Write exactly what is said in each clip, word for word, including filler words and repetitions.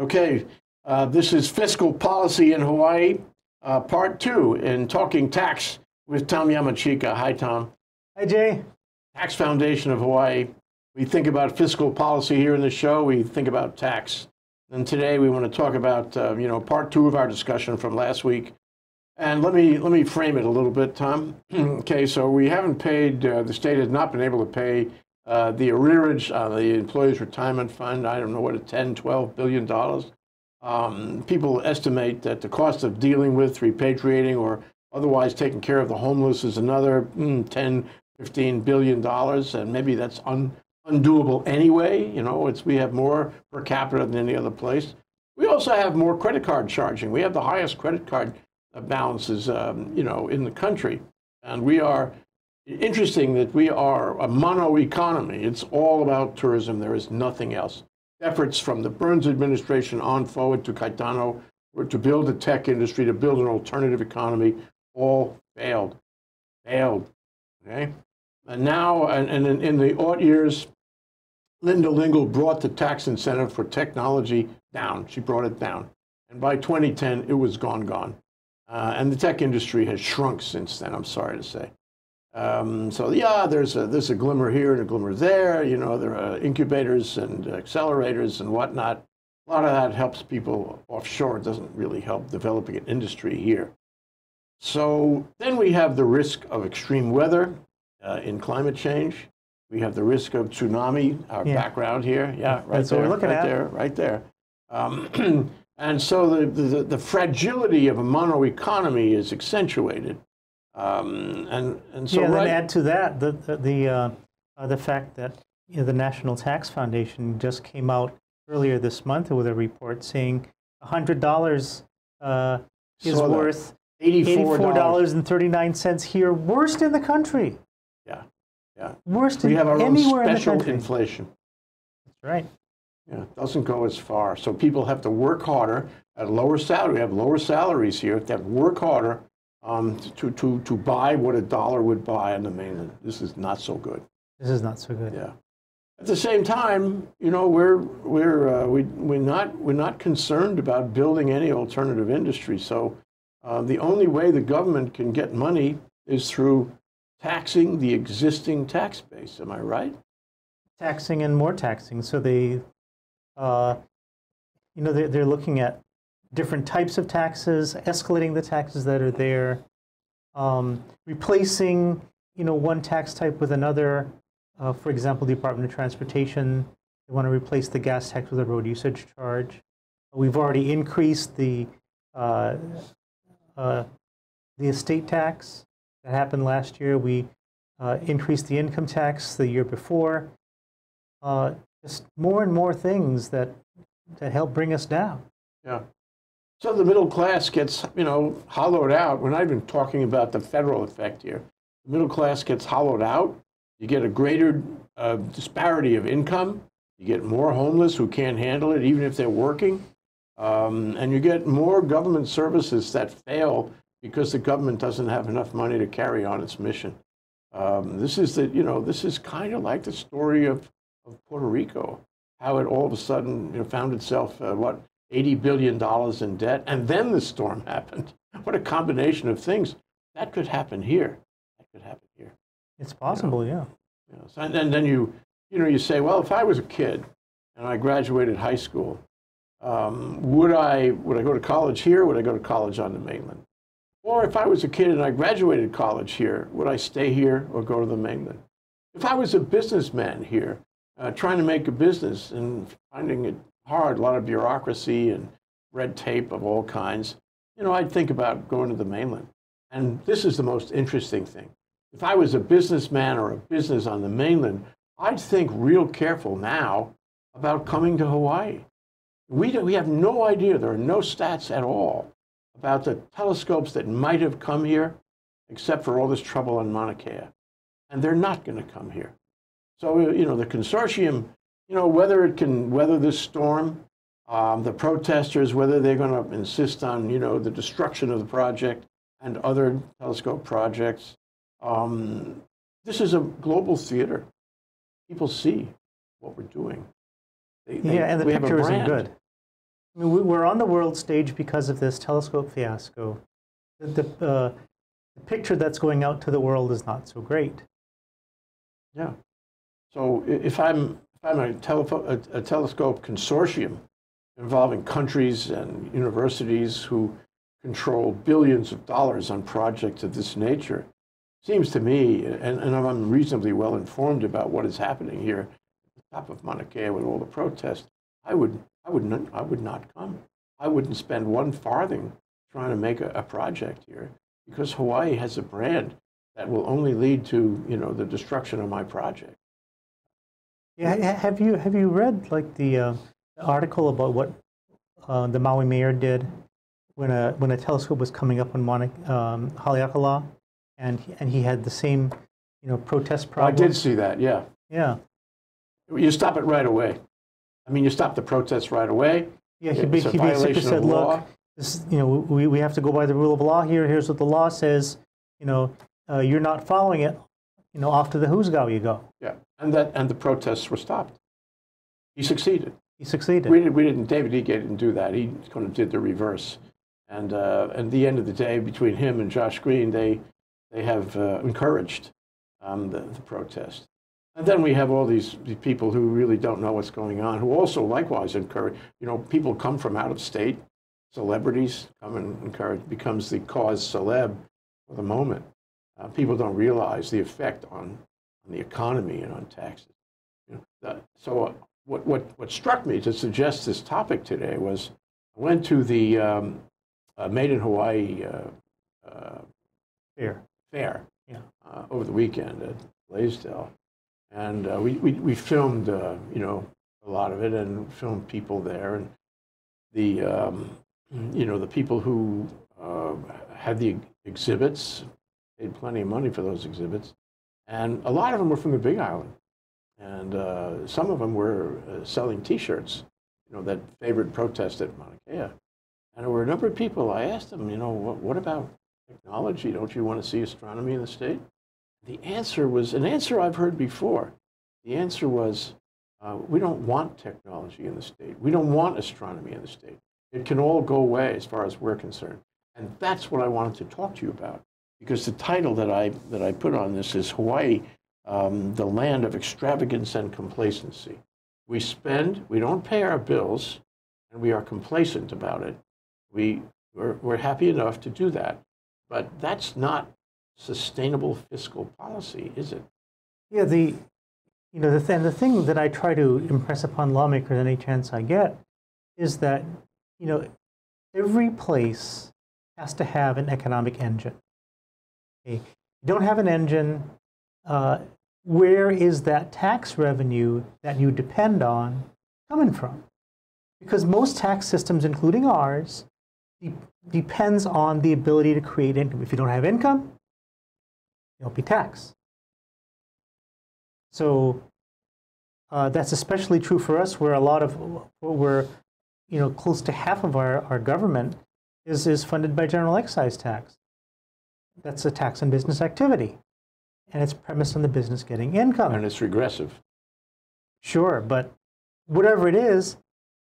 Okay, uh, this is Fiscal Policy in Hawaii, uh, part two in Talking Tax with Tom Yamachika. Hi, Tom. Hi, Jay. Tax Foundation of Hawaii. We think about fiscal policy here in the show. We think about tax. And today we want to talk about, uh, you know, part two of our discussion from last week. And let me, let me frame it a little bit, Tom. Okay, so we haven't paid, uh, the state has not been able to pay Uh, the arrearage on uh, the Employees' Retirement Fund, I don't know what, ten, twelve billion dollars. Um, people estimate that the cost of dealing with, repatriating, or otherwise taking care of the homeless is another mm, ten, fifteen billion dollars, and maybe that's un undoable anyway. You know, it's, we have more per capita than any other place. We also have more credit card charging. We have the highest credit card balances, um, you know, in the country, and we are. Interesting that we are a mono economy. It's all about tourism. There is nothing else. Efforts from the Burns administration on forward to Caetano were to build a tech industry, to build an alternative economy, all failed. Failed. Okay? And now, and, and in, in the aught years, Linda Lingle brought the tax incentive for technology down. She brought it down. And by twenty ten, it was gone, gone. Uh, and the tech industry has shrunk since then, I'm sorry to say. Um, so yeah, there's a, there's a glimmer here and a glimmer there. You know, there are incubators and accelerators and whatnot. A lot of that helps people offshore. It doesn't really help developing an industry here. So then we have the risk of extreme weather uh, in climate change. We have the risk of tsunami, our yeah. background here. Yeah, right That's there, what we're looking right at. there, right there. Um, and so the, the, the fragility of a mono economy is accentuated. Um, and, and so yeah, right. Then add to that the, the, the, uh, uh, the fact that you know, the National Tax Foundation just came out earlier this month with a report saying one hundred dollars uh, is so worth eighty-four dollars and thirty-nine cents here, worst in the country. Yeah, yeah. Worst in, anywhere in the country. We have our own special inflation. That's right. Yeah, it doesn't go as far. So people have to work harder at lower salary. We have lower salaries here that work harder. Um, to, to, to buy what a dollar would buy on the mainland. This is not so good. This is not so good. Yeah. At the same time, you know, we're, we're, uh, we, we're, not, we're not concerned about building any alternative industry. So uh, the only way the government can get money is through taxing the existing tax base. Am I right? Taxing and more taxing. So they, uh, you know, they're, they're looking at different types of taxes, escalating the taxes that are there, um, replacing you know one tax type with another. Uh, for example, the Department of Transportation, they want to replace the gas tax with a road usage charge. We've already increased the uh, uh, the estate tax that happened last year. We uh, increased the income tax the year before. Uh, just more and more things that that help bring us down. Yeah. So the middle class gets, you know, hollowed out. We're not even talking about the federal effect here. The middle class gets hollowed out. You get a greater uh, disparity of income. You get more homeless who can't handle it, even if they're working. Um, and you get more government services that fail because the government doesn't have enough money to carry on its mission. Um, this is the, you know, this is kind of like the story of, of Puerto Rico, how it all of a sudden, you know, found itself, uh, what? eighty billion dollars in debt, and then the storm happened. What a combination of things. That could happen here. That could happen here. It's possible, you know? Yeah. You know, so, and, and then you, you know, you say, well, if I was a kid and I graduated high school, um, would I, would I go to college here? Would I go to college on the mainland? Or if I was a kid and I graduated college here, would I stay here or go to the mainland? If I was a businessman here, uh, trying to make a business and finding it hard, a lot of bureaucracy and red tape of all kinds, you know, I'd think about going to the mainland. And this is the most interesting thing. If I was a businessman or a business on the mainland, I'd think real careful now about coming to Hawaii. We, do, we have no idea. There are no stats at all about the telescopes that might have come here, except for all this trouble on Mauna Kea. And they're not going to come here. So, you know, the consortium, you know, whether it can weather this storm, um, the protesters, whether they're going to insist on, you know, the destruction of the project and other telescope projects. Um, this is a global theater. People see what we're doing. They, yeah, they, and the picture isn't good. We're on the world stage because of this telescope fiasco. The, uh, the picture that's going out to the world is not so great. Yeah. So if I'm, if I'm a, tele a, a telescope consortium involving countries and universities who control billions of dollars on projects of this nature, seems to me, and, and I'm reasonably well informed about what is happening here at the top of Mauna Kea with all the protests, I would, I would, not, I would not come. I wouldn't spend one farthing trying to make a, a project here, because Hawaii has a brand that will only lead to, you know, the destruction of my project. Yeah, have you have you read like the, uh, the article about what uh, the Maui mayor did when a when a telescope was coming up on Mauna, um, Haleakala, and he, and he had the same, you know, protest problem? I did see that. Yeah. Yeah. You stop it right away. I mean, you stop the protests right away. Yeah, he, it's he a basically said, look, this, you know, we, we have to go by the rule of law here. Here's what the law says. You know, uh, you're not following it. You know, off to the Huzgau you go. Yeah, and that and the protests were stopped. He succeeded. He succeeded. We, did, we didn't. David Eagan didn't do that. He kind of did the reverse. And uh, at the end of the day, between him and Josh Green, they they have uh, encouraged um, the, the protest. And then we have all these people who really don't know what's going on, who also likewise encourage, you know, people come from out of state, celebrities come and encourage, becomes the cause celeb for the moment. Uh, people don't realize the effect on, on the economy and on taxes. You know, that, so uh, what, what, what struck me to suggest this topic today was I went to the um, uh, Made in Hawaii uh, uh, fair, fair yeah. uh, over the weekend at Blaisdell. And uh, we, we, we filmed, uh, you know, a lot of it and filmed people there. And the, um, you know, the people who uh, had the exhibits paid plenty of money for those exhibits. And a lot of them were from the Big Island. And uh, some of them were uh, selling T-shirts, you know, that favored protest at Mauna Kea. And there were a number of people, I asked them, you know, what, what about technology? Don't you want to see astronomy in the state? The answer was, an answer I've heard before, the answer was, uh, we don't want technology in the state. We don't want astronomy in the state. It can all go away as far as we're concerned. And that's what I wanted to talk to you about, because the title that I, that I put on this is Hawaii, um, the Land of Extravagance and Complacency. We spend, we don't pay our bills, and we are complacent about it. We, we're, we're happy enough to do that, but that's not sustainable fiscal policy, is it? Yeah, the, you know, the, th and the thing that I try to impress upon lawmakers any chance I get is that, you know, every place has to have an economic engine. Okay? You don't have an engine, uh, where is that tax revenue that you depend on coming from? Because most tax systems, including ours, de depends on the ability to create income. If you don't have income, you'll be taxed. So uh, that's especially true for us, where a lot of, where, you know, close to half of our, our government is, is funded by general excise tax. That's a tax on business activity. And it's premised on the business getting income. And it's regressive. Sure, but whatever it is,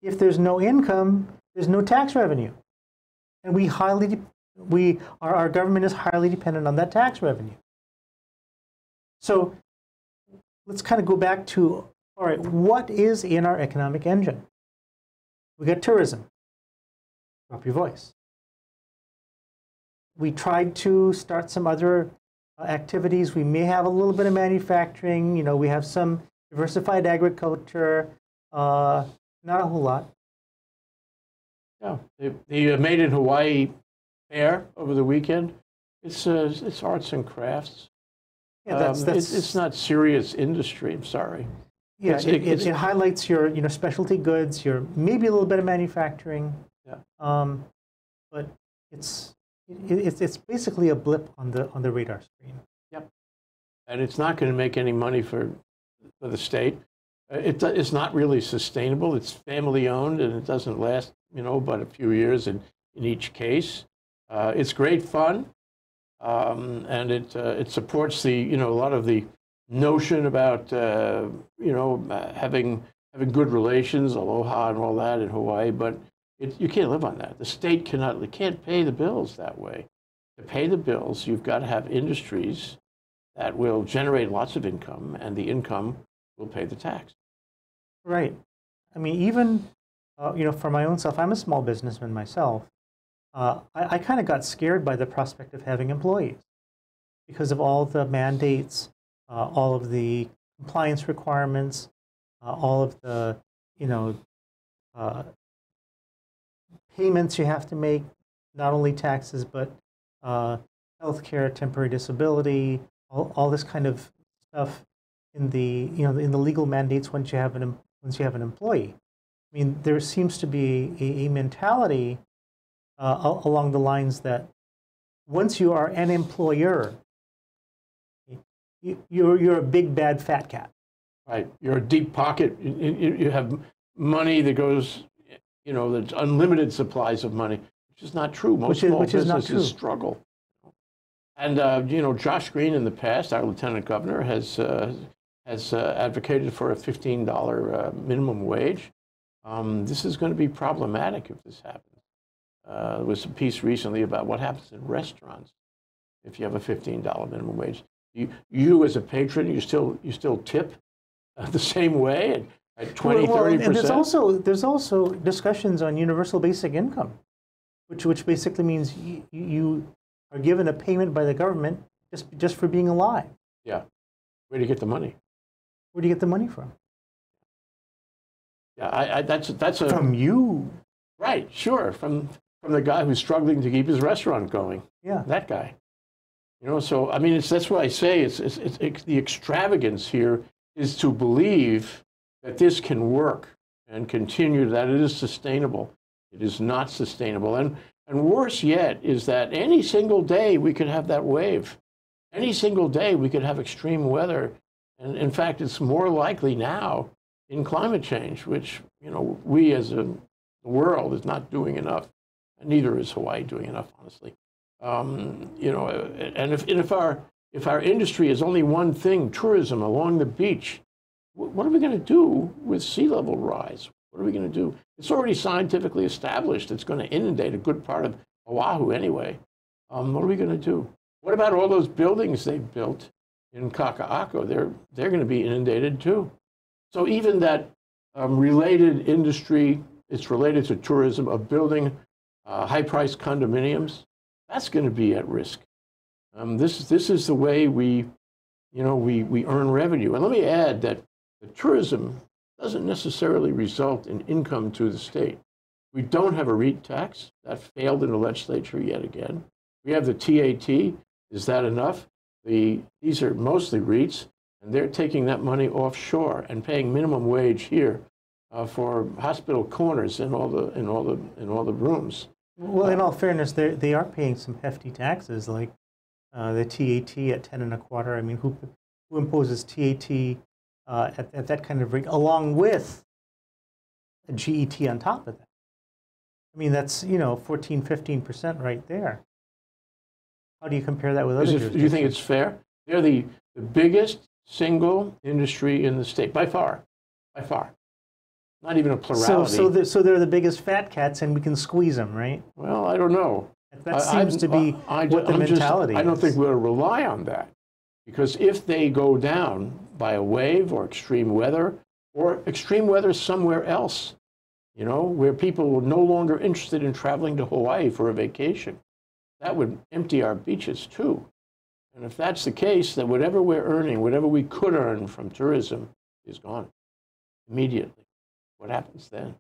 if there's no income, there's no tax revenue. And we highly, we, our, our government is highly dependent on that tax revenue. So let's kind of go back to, all right, what is in our economic engine? We got tourism. Drop your voice. We tried to start some other uh, activities. We may have a little bit of manufacturing. You know, we have some diversified agriculture, uh, not a whole lot. Yeah, the, the Made in Hawaii fair over the weekend, it's, uh, it's arts and crafts. Yeah, that's, that's, um, it, it's not serious industry, I'm sorry. Yeah, it's, it, it's, it highlights your, you know, specialty goods, your maybe a little bit of manufacturing. Yeah. Um, but it's, it, it's, it's basically a blip on the, on the radar screen. Yep. And it's not going to make any money for, for the state. It, it's not really sustainable. It's family owned and it doesn't last, you know, but a few years in, in each case. Uh, it's great fun. Um, and it, uh, it supports the, you know, a lot of the notion about, uh, you know, having, having good relations, aloha and all that in Hawaii, but It, you can't live on that. The state cannot, they can't pay the bills that way. To pay the bills, you've got to have industries that will generate lots of income, and the income will pay the tax. Right. I mean, even, uh, you know, for my own self, I'm a small businessman myself. Uh, I, I kind of got scared by the prospect of having employees because of all the mandates, uh, all of the compliance requirements, uh, all of the, you know, uh, payments you have to make, not only taxes, but uh, health care, temporary disability, all, all this kind of stuff in the, you know, in the legal mandates once you have an, once you have an employee. I mean, there seems to be a, a mentality uh, along the lines that once you are an employer, you, you're, you're a big, bad, fat cat. Right. You're a deep pocket. You, you, you have money that goes... You know, there's unlimited supplies of money, which is not true. Most small businesses struggle. And, uh, you know, Josh Green in the past, our lieutenant governor, has, uh, has uh, advocated for a fifteen dollar uh, minimum wage. Um, this is going to be problematic if this happens. Uh, there was a piece recently about what happens in restaurants if you have a fifteen dollar minimum wage. You, you as a patron, you still, you still tip uh, the same way. And, At twenty, well, thirty percent. And there's also, there's also discussions on universal basic income, which, which basically means you, you are given a payment by the government just, just for being alive. Yeah. Where do you get the money? Where do you get the money from? Yeah, I, I, that's, that's a... From you. Right, sure. From, from the guy who's struggling to keep his restaurant going. Yeah. That guy. You know, so, I mean, it's, that's why I say it's, it's, it's, it's the extravagance here is to believe that this can work and continue, that it is sustainable. It is not sustainable. And, and worse yet is that any single day we could have that wave. Any single day we could have extreme weather. And in fact, it's more likely now in climate change, which, you know, we as a world is not doing enough. And neither is Hawaii doing enough, honestly. Um, you know, and if, and if, our, if our industry is only one thing, tourism along the beach, what are we going to do with sea level rise? What are we going to do? It's already scientifically established. It's going to inundate a good part of Oahu anyway. Um, what are we going to do? What about all those buildings they've built in Kaka'ako? They're, they're going to be inundated too. So even that um, related industry, it's related to tourism, of building uh, high-priced condominiums, that's going to be at risk. Um, this, this is the way we, you know, we, we earn revenue. And let me add that the tourism doesn't necessarily result in income to the state. We don't have a REIT tax. That failed in the legislature yet again. We have the T A T. Is that enough? The, these are mostly REITs, and they're taking that money offshore and paying minimum wage here uh, for hospital corners in all the, in all the, in all the rooms. Well, in all fairness, they are paying some hefty taxes, like uh, the T A T at ten and a quarter. I mean, who, who imposes T A T? Uh, at, at that kind of rate, along with a G E T on top of that. I mean, that's, you know, fourteen, fifteen percent right there. How do you compare that with other jurisdictions? Do you think it's fair? They're the, the biggest single industry in the state, by far, by far. Not even a plurality. So, so, the, so they're the biggest fat cats and we can squeeze them, right? Well, I don't know. That I, seems I, to be I, I, what the I'm mentality just, is. I don't think we'll rely on that. Because if they go down by a wave or extreme weather, or extreme weather somewhere else, you know, where people are no longer interested in traveling to Hawaii for a vacation, that would empty our beaches too. And if that's the case, then whatever we're earning, whatever we could earn from tourism is gone immediately. What happens then?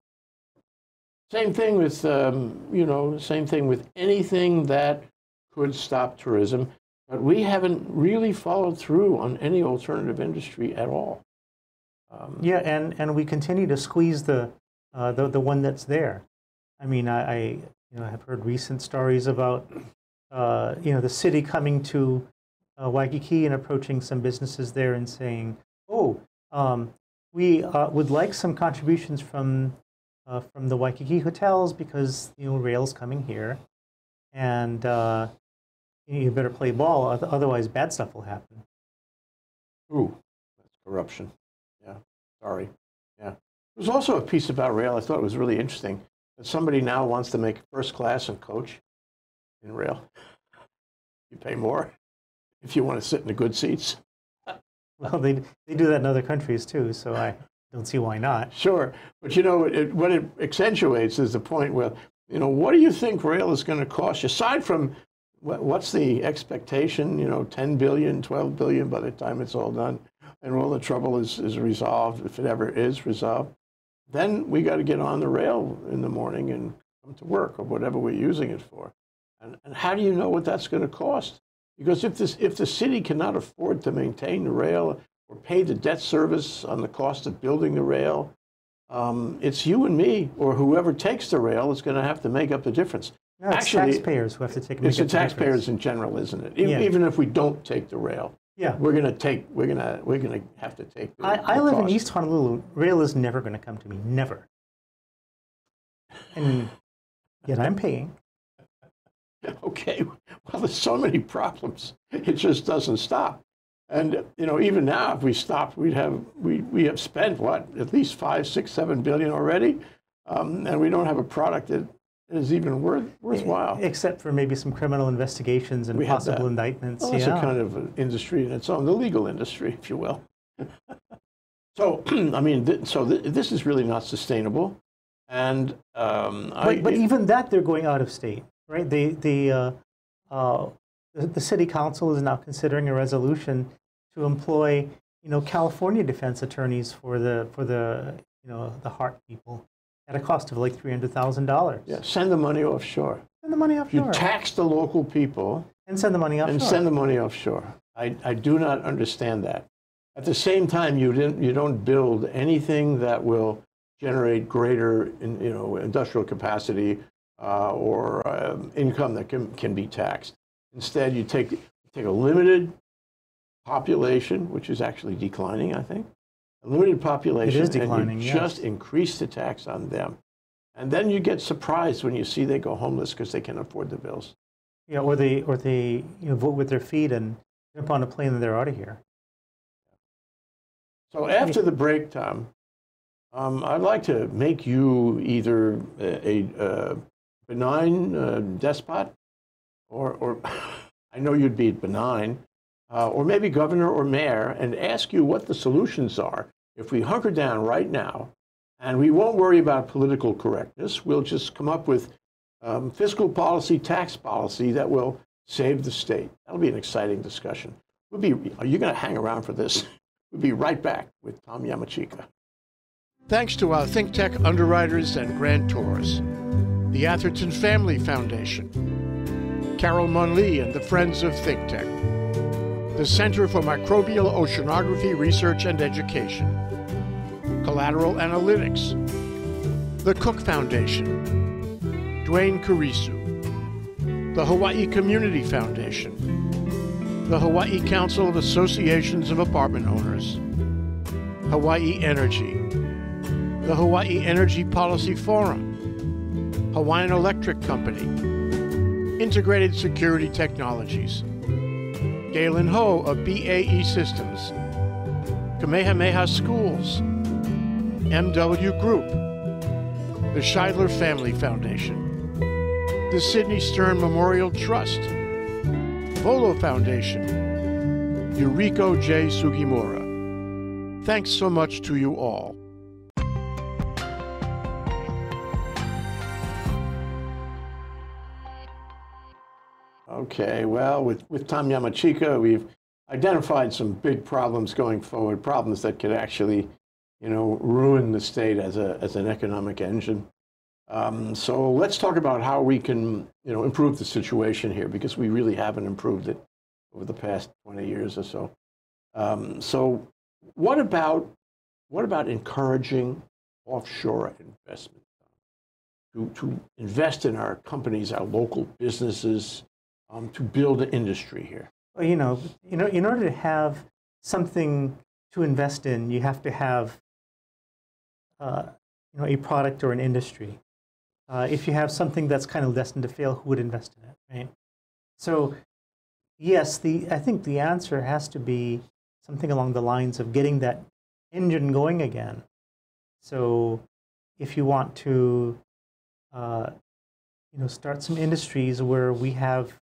Same thing with, um, you know, same thing with anything that could stop tourism. But we haven't really followed through on any alternative industry at all. Um, yeah, and, and we continue to squeeze the, uh, the, the one that's there. I mean, I, I you know, have heard recent stories about, uh, you know, the city coming to uh, Waikiki and approaching some businesses there and saying, oh, um, we uh, would like some contributions from, uh, from the Waikiki hotels because, you know, rail's coming here. And... Uh, you better play ball, otherwise bad stuff will happen. Ooh, that's corruption. Yeah, sorry. Yeah. There's also a piece about rail I thought was really interesting. Somebody now wants to make first class and coach in rail. You pay more if you want to sit in the good seats. Well, they, they do that in other countries too, so I don't see why not. Sure. But you know, it, what it accentuates is the point where, you know, what do you think rail is going to cost you? Aside from what, what's the expectation, you know, ten billion, twelve billion by the time it's all done and all the trouble is, is resolved, if it ever is resolved. Then we got to get on the rail in the morning and come to work or whatever we're using it for. And, and how do you know what that's going to cost? Because if, this, if the city cannot afford to maintain the rail or pay the debt service on the cost of building the rail, um, it's you and me or whoever takes the rail is going to have to make up the difference. No, it's Actually, taxpayers who have to take make It's the taxpayers difference. in general, isn't it? Even, yeah. even if we don't take the rail. Yeah, we're gonna take. We're gonna. We're gonna have to take. The, I, the I live cost. in East Honolulu. Rail is never gonna come to me. Never. And yet I'm paying. Okay. Well, there's so many problems. It just doesn't stop. And you know, even now, if we stopped, we'd have we we have spent what at least five, six, seven billion already, um, and we don't have a product that is even worth worthwhile. Except for maybe some criminal investigations and we possible indictments. Well, that's yeah. a kind of an industry in its own, the legal industry, if you will. So, I mean, th so th this is really not sustainable. And um, But, I, but it, even that, they're going out of state, right? The, the, uh, uh, the, the city council is now considering a resolution to employ, you know, California defense attorneys for the, for the, you know, the Hart people, at a cost of like three hundred thousand dollars. Yeah, send the money offshore. Send the money offshore. You tax the local people. And send the money offshore. And send the money offshore. I, I do not understand that. At the same time, you, didn't, you don't build anything that will generate greater in, you know, industrial capacity uh, or um, income that can, can be taxed. Instead, you take, take a limited population, which is actually declining, I think. A limited population, it is declining, and you yes. just increase the tax on them. And then you get surprised when you see they go homeless because they can't afford the bills. Yeah, or they, or they you know, vote with their feet and jump on a plane and they're out of here. So after the break, Tom, um, I'd like to make you either a, a benign uh, despot, or, or I know you'd be benign, Uh, or maybe governor or mayor, and ask you what the solutions are if we hunker down right now, and we won't worry about political correctness. We'll just come up with um, fiscal policy, tax policy that will save the state. That'll be an exciting discussion. We'll be, are you going to hang around for this? We'll be right back with Tom Yamachika. Thanks to our ThinkTech underwriters and grantors, the Atherton Family Foundation, Carol Monley and the Friends of ThinkTech, the Center for Microbial Oceanography Research and Education, Collateral Analytics, the Cook Foundation, Duane Kurisu, the Hawaii Community Foundation, the Hawaii Council of Associations of Apartment Owners, Hawaii Energy, the Hawaii Energy Policy Forum, Hawaiian Electric Company, Integrated Security Technologies, Galen Ho of B A E Systems, Kamehameha Schools, M W Group, the Shidler Family Foundation, the Sidney Stern Memorial Trust, Volo Foundation, Yuriko J. Sugimura. Thanks so much to you all. Okay, well, with, with Tom Yamachika, we've identified some big problems going forward, problems that could actually, you know, ruin the state as, a, as an economic engine. Um, so let's talk about how we can, you know, improve the situation here, because we really haven't improved it over the past twenty years or so. Um, so what about, what about encouraging offshore investment? To, to invest in our companies, our local businesses, Um, to build an industry here? Well, you know, you know, in order to have something to invest in, you have to have, uh, you know, a product or an industry. Uh, if you have something that's kind of destined to fail, who would invest in it, right? So, yes, the I think the answer has to be something along the lines of getting that engine going again. So, if you want to uh, you know, start some industries where we have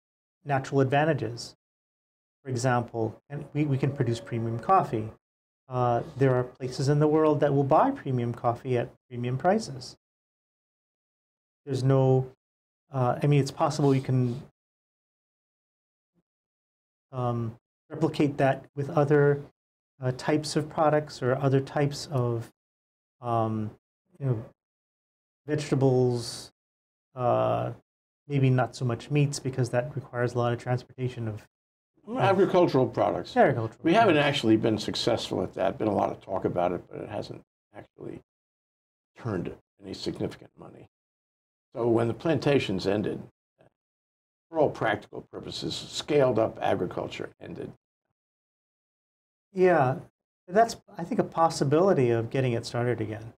natural advantages. For example, and we, we can produce premium coffee. Uh, there are places in the world that will buy premium coffee at premium prices. There's no, uh, I mean, it's possible you can um, replicate that with other uh, types of products or other types of, um, you know, vegetables, uh, maybe not so much meats because that requires a lot of transportation of agricultural products. Agricultural we haven't products. actually been successful at that. Been a lot of talk about it, but it hasn't actually turned any significant money. So when the plantations ended, for all practical purposes, scaled up agriculture ended. Yeah, that's, I think, a possibility of getting it started again.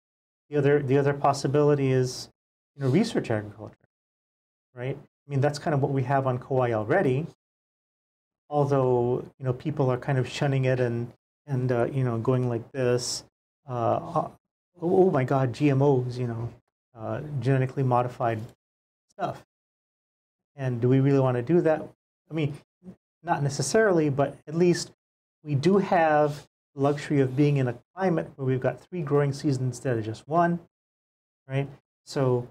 The other, the other possibility is, you know, research agriculture, right? I mean, that's kind of what we have on Kauai already. Although, you know, people are kind of shunning it and, and uh, you know, going like this, uh, oh, oh my God, G M Os, you know, uh, genetically modified stuff. And do we really want to do that? I mean, not necessarily, but at least we do have the luxury of being in a climate where we've got three growing seasons instead of just one, right? So,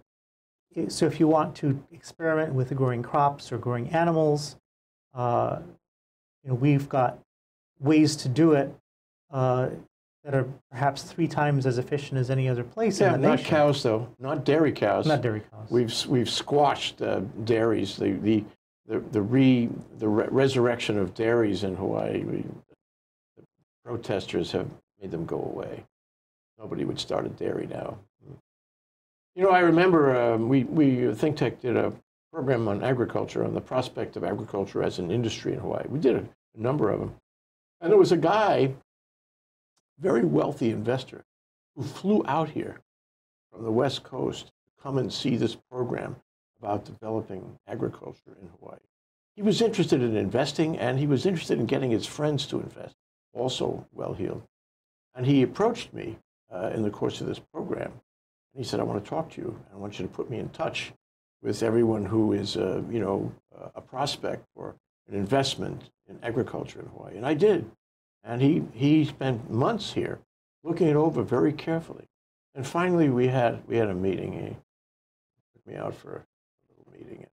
so if you want to experiment with growing crops or growing animals, uh, you know, we've got ways to do it uh, that are perhaps three times as efficient as any other place yeah, in the nation. Yeah, not cows though, not dairy cows. Not dairy cows. We've we've squashed uh, dairies. The the the the re the re resurrection of dairies in Hawaii. We, the protesters have made them go away. Nobody would start a dairy now. You know, I remember um, we we ThinkTech did a program on agriculture, on the prospect of agriculture as an industry in Hawaii. We did a, a number of them. And there was a guy, very wealthy investor, who flew out here from the West Coast to come and see this program about developing agriculture in Hawaii. He was interested in investing, and he was interested in getting his friends to invest, also well-heeled. And he approached me uh, in the course of this program, and he said, I want to talk to you, and I want you to put me in touch with everyone who is, uh, you know, uh, a prospect for an investment in agriculture in Hawaii. And I did. And he, he spent months here looking it over very carefully. And finally, we had, we had a meeting. He took me out for a little meeting. And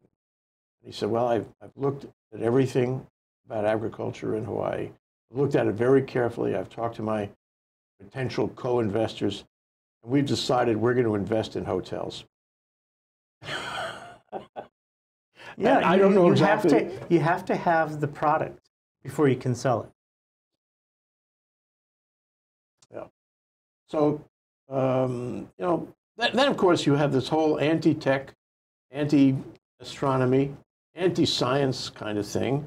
he said, well, I've, I've looked at everything about agriculture in Hawaii. I've looked at it very carefully. I've talked to my potential co-investors. And we've decided we're going to invest in hotels. Yeah, you, I don't know you exactly. Have to, you have to have the product before you can sell it. Yeah. So, um, you know, th then of course you have this whole anti-tech, anti-astronomy, anti-science kind of thing.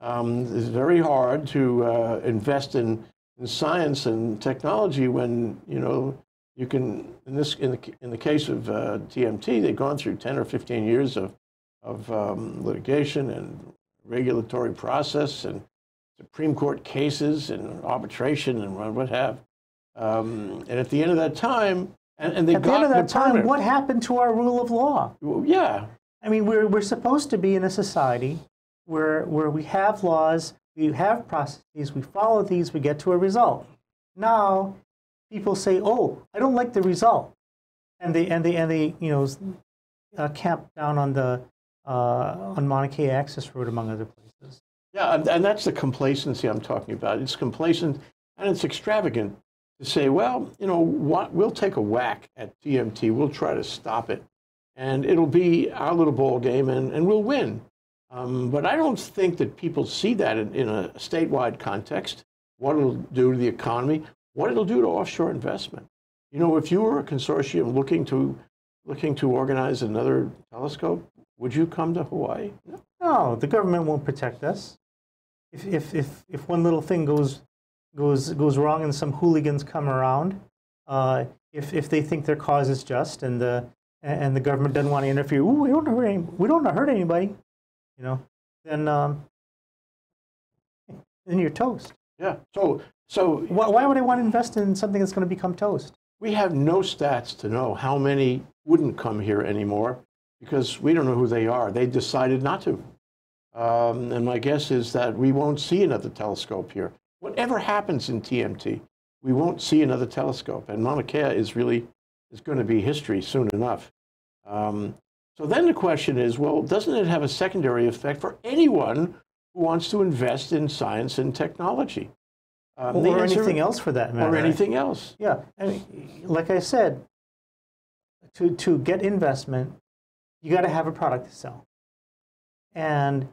Um, it's very hard to uh, invest in, in science and technology when, you know, you can, in, this, in, the, in the case of uh, T M T, they've gone through ten or fifteen years of, of um, litigation and regulatory process and Supreme Court cases and arbitration and what, what have. Um, and at the end of that time, and, and they got the permit. At the end of that time, what happened to our rule of law? Well, yeah. I mean, we're, we're supposed to be in a society where, where we have laws, we have processes, we follow these, we get to a result. Now, people say, "Oh, I don't like the result," and they and they and they you know uh, camp down on the uh, on Mauna Kea access road, among other places. Yeah, and, and that's the complacency I'm talking about. It's complacent and it's extravagant to say, "Well, you know, what, we'll take a whack at T M T. We'll try to stop it, and it'll be our little ball game, and and we'll win." Um, but I don't think that people see that in, in a statewide context. What it'll do to the economy. What it'll do to offshore investment. You know, if you were a consortium looking to, looking to organize another telescope, would you come to Hawaii? No, no, the government won't protect us. If, if, if, if one little thing goes, goes, goes wrong and some hooligans come around, uh, if, if they think their cause is just and the, and the government doesn't want to interfere, ooh, we don't hurt, any, we don't hurt anybody, you know, then, um, then you're toast. Yeah. So, so why, why would I want to invest in something that's going to become toast? We have no stats to know how many wouldn't come here anymore because we don't know who they are. They decided not to. Um, and my guess is that we won't see another telescope here. Whatever happens in T M T, we won't see another telescope. And Mauna Kea is really is going to be history soon enough. Um, so then the question is, well, doesn't it have a secondary effect for anyone who wants to invest in science and technology? Um, well, or answer, anything else for that matter. Or anything else. Yeah. I mean, like I said, to, to get investment, you got to have a product to sell. And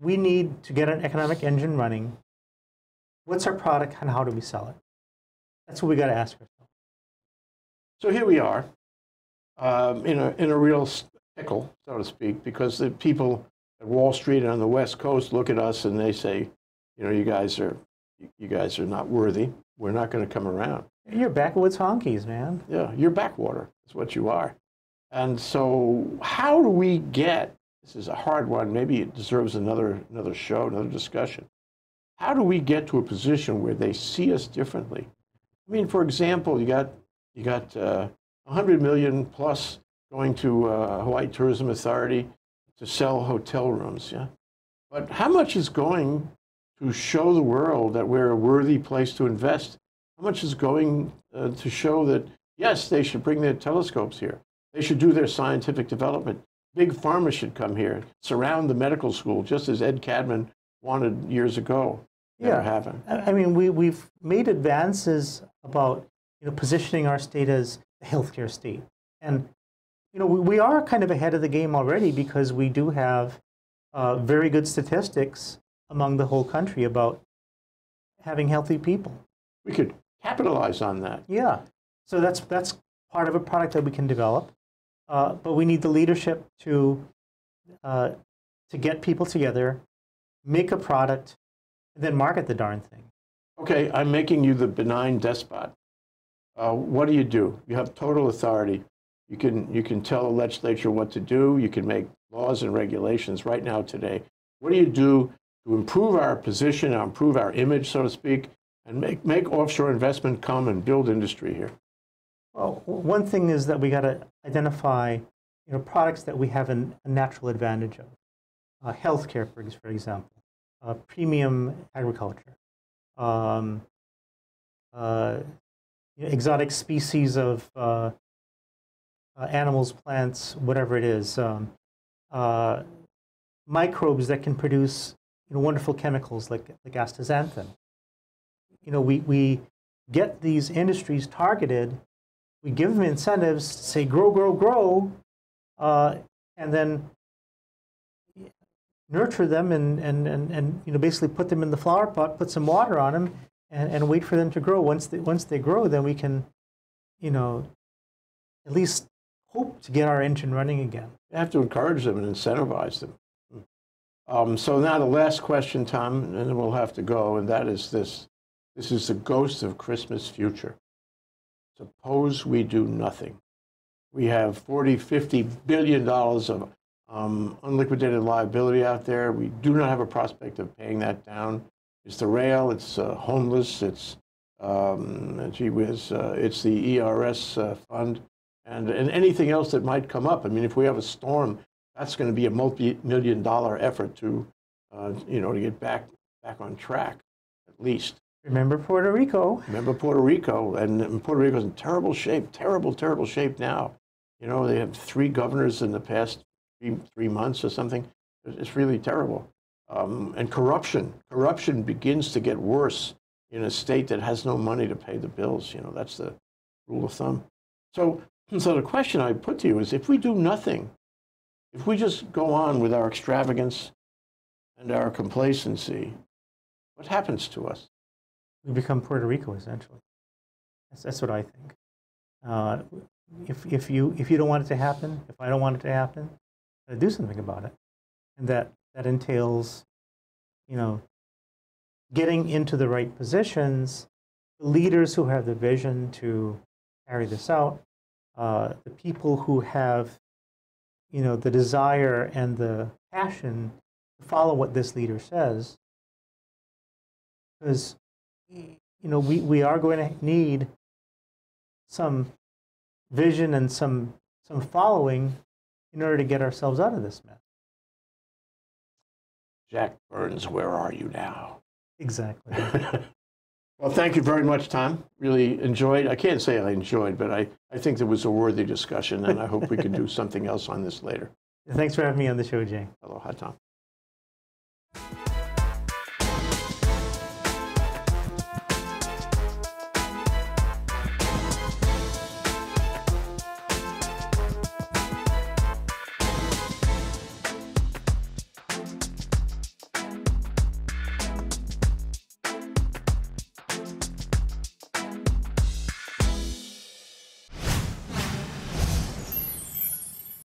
we need to get an economic engine running. What's our product and how do we sell it? That's what we got to ask ourselves. So here we are um, in, a, in a real pickle, so to speak, because the people at Wall Street and on the West Coast look at us and they say, you know, you guys are, you guys are not worthy. We're not going to come around. You're backwoods honkies, man. Yeah, you're backwater. That's what you are. And so how do we get, this is a hard one, maybe it deserves another, another show, another discussion. How do we get to a position where they see us differently? I mean, for example, you got, you got uh, one hundred million plus going to uh, Hawaii Tourism Authority to sell hotel rooms, yeah? But how much is going to show the world that we're a worthy place to invest? How much is going uh, to show that, yes, they should bring their telescopes here. They should do their scientific development. Big pharma should come here, surround the medical school, just as Ed Cadman wanted years ago. Never yeah. happened. I mean, we, we've made advances about you know, positioning our state as a healthcare state. And you know, we, we are kind of ahead of the game already because we do have uh, very good statistics among the whole country about having healthy people. We could capitalize on that. Yeah. So that's, that's part of a product that we can develop. Uh, but we need the leadership to, uh, to get people together, make a product, and then market the darn thing. Okay, I'm making you the benign despot. Uh, what do you do? You have total authority. You can, you can tell the legislature what to do. You can make laws and regulations right now today. What do you do to improve our position, improve our image, so to speak, and make, make offshore investment come and build industry here? Well, one thing is that we got to identify you know, products that we have an, a natural advantage of. Uh, healthcare, for, for example, uh, premium agriculture, um, uh, you know, exotic species of uh, uh, animals, plants, whatever it is, um, uh, microbes that can produce You know, wonderful chemicals like, like astaxanthin. You know, we, we get these industries targeted, we give them incentives to say, grow, grow, grow, uh, and then nurture them and, and, and, and, you know, basically put them in the flower pot, put some water on them, and, and wait for them to grow. Once they, once they grow, then we can, you know, at least hope to get our engine running again. You have to encourage them and incentivize them. Um, so now the last question, Tom, and then we'll have to go, and that is this. This is the ghost of Christmas future. Suppose we do nothing. We have forty, fifty billion dollars of um, unliquidated liability out there. We do not have a prospect of paying that down. It's the rail, it's uh, homeless, it's, um, gee whiz, uh, it's the E R S uh, fund, and, and anything else that might come up. I mean, if we have a storm, that's going to be a multi-million dollar effort to, uh, you know, to get back, back on track, at least. Remember Puerto Rico. Remember Puerto Rico. And, and Puerto Rico's in terrible shape, terrible, terrible shape now. You know, they have three governors in the past three, three months or something. It's really terrible. Um, and corruption. Corruption begins to get worse in a state that has no money to pay the bills. You know, that's the rule of thumb. So, so the question I put to you is, if we do nothing, if we just go on with our extravagance and our complacency, what happens to us? We become Puerto Rico, essentially. That's, that's what I think. Uh, if, if, you, if you don't want it to happen, if I don't want it to happen, I do something about it. And that, that entails, you know, getting into the right positions, the leaders who have the vision to carry this out, uh, the people who have you know, the desire and the passion to follow what this leader says. Because, you know, we, we are going to need some vision and some, some following in order to get ourselves out of this mess. Jack Burns, where are you now? Exactly. Well, thank you very much, Tom. Really enjoyed. I can't say I enjoyed, but I, I think it was a worthy discussion, and I hope we can do something else on this later. Thanks for having me on the show, Jay. Aloha, Tom.